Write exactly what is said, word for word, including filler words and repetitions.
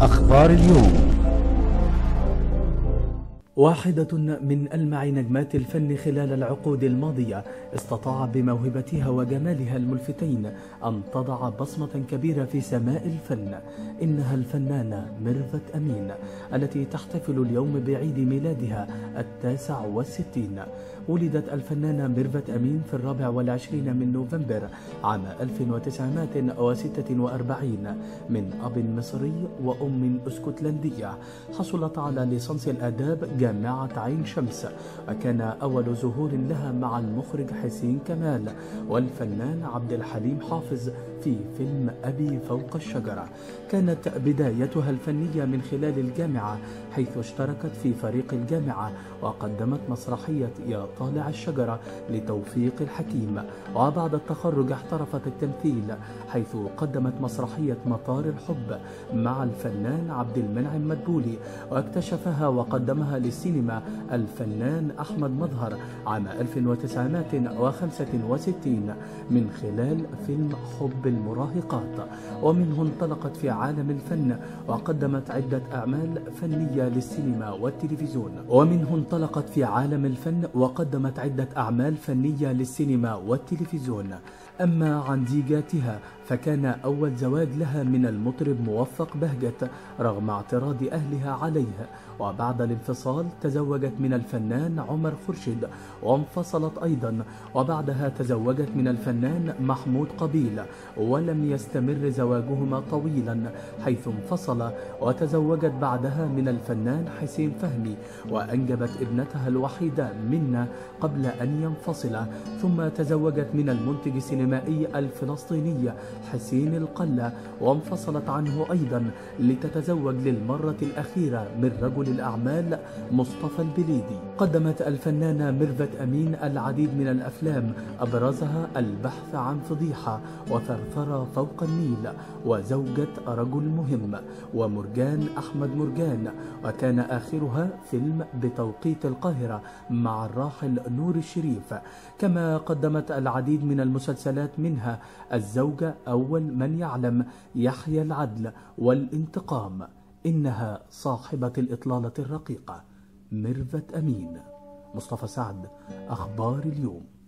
أخبار اليوم. واحدة من ألمع نجمات الفن خلال العقود الماضية، استطاع بموهبتها وجمالها الملفتين أن تضع بصمة كبيرة في سماء الفن. إنها الفنانة ميرفت أمين التي تحتفل اليوم بعيد ميلادها التاسع والستين. ولدت الفنانة ميرفت أمين في الرابع والعشرين من نوفمبر عام ألف وتسعمائة وستة وأربعين من أب مصري وأم اسكتلندية. حصلت على ليسانس الآداب جامعة عين شمس، وكان أول ظهور لها مع المخرج حسين كمال والفنان عبد الحليم حافظ في فيلم أبي فوق الشجرة. كانت بدايتها الفنية من خلال الجامعة، حيث اشتركت في فريق الجامعة وقدمت مسرحية يا طالع الشجرة لتوفيق الحكيم. وبعد التخرج احترفت التمثيل، حيث قدمت مسرحية مطار الحب مع الفنان عبد المنعم مدبولي، واكتشفها وقدمها للسينما الفنان أحمد مظهر عام ألف وتسعمائة وخمسة وستين من خلال فيلم حب المراهقات. ومنه انطلقت في عالم الفن وقدمت عدة أعمال فنية للسينما والتلفزيون. ومنه انطلقت في عالم الفن وقدمت عدة أعمال فنية للسينما والتلفزيون. أما عن زيجاتها فكان أول زواج لها من المطرب موفق بهجة رغم اعتراض أهلها عليه، وبعد الانفصال تزوجت من الفنان عمر خرشد وانفصلت أيضا، وبعدها تزوجت من الفنان محمود قبيل، ولم يستمر زواجهما طويلا حيث انفصل، وتزوجت بعدها من الفنان حسين فهمي وأنجبت ابنتها الوحيدة منى قبل أن ينفصل. ثم تزوجت من المنتج السينمائي الفلسطيني حسين القلة وانفصلت عنه أيضا، لتتزوج للمرة الأخيرة من رجل الأعمال مصطفى البليدي. قدمت الفنانة ميرفت أمين العديد من الأفلام، أبرزها البحث عن فضيحة وثرثرة فوق النيل وزوجة رجل مهم ومرجان أحمد مرجان، وكان آخرها فيلم بتوقيت القاهرة مع الراحل نور الشريف. كما قدمت العديد من المسلسلات، منها الزوجة، أول من يعلم، يحيى العدل، والانتقام. إنها صاحبة الإطلالة الرقيقة ميرفت أمين. مصطفى سعد، أخبار اليوم.